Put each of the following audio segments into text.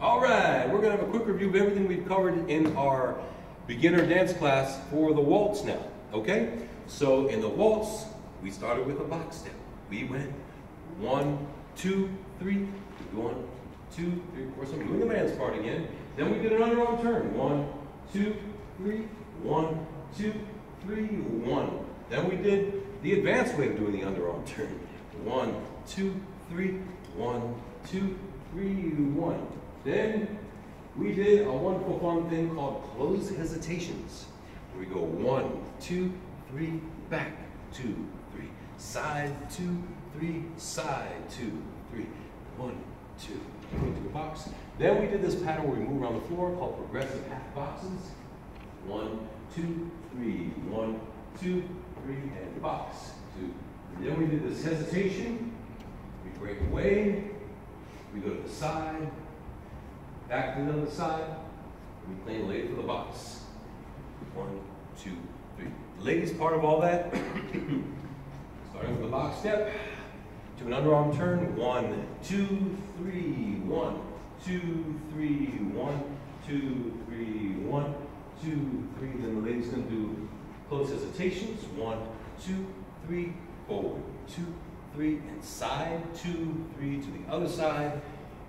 All right, we're going to have a quick review of everything we've covered in our beginner dance class for the waltz now, okay? So in the waltz, we started with a box step. We went 1, 2, 3, 1, 2, 3, 4. So I'm doing the man's part again. Then we did an underarm turn. 1, 2, 3, 1, 2, 3, 1. Then we did the advanced way of doing the underarm turn. 1, 2, 3, 1, 2, 3, 1. Then we did a wonderful fun thing called closed hesitations. We go 1, 2, 3, back, 2, 3, side, 2, 3, side, 2, 3, 1, 2, into the box. Then we did this pattern where we move around the floor called progressive half boxes. 1, 2, 3, 1, 2, 3, and box, 2. And then we did this hesitation. We break away. We go to the side. Back to the other side. We play lady for the box. 1, 2, 3. The ladies part of all that. Starting with the box step to an underarm turn. 1, 2, 3, 1, 2, 3, 1, 2, 3, 1, 2, 3. Then the ladies gonna do close hesitations. 1, 2, 3, forward. 2, 3, and side. 2, 3, to the other side.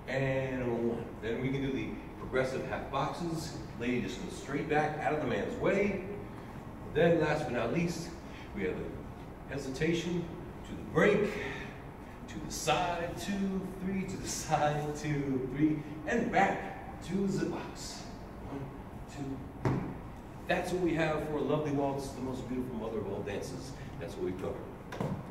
And 1. Then we can do the progressive half boxes. Lady just goes straight back out of the man's way. Then last but not least, we have the hesitation to the break, to the side, 2, 3, to the side, 2, 3, and back to the box. 1, 2, 3. That's what we have for a lovely waltz, the most beautiful mother of all dances. That's what we've covered.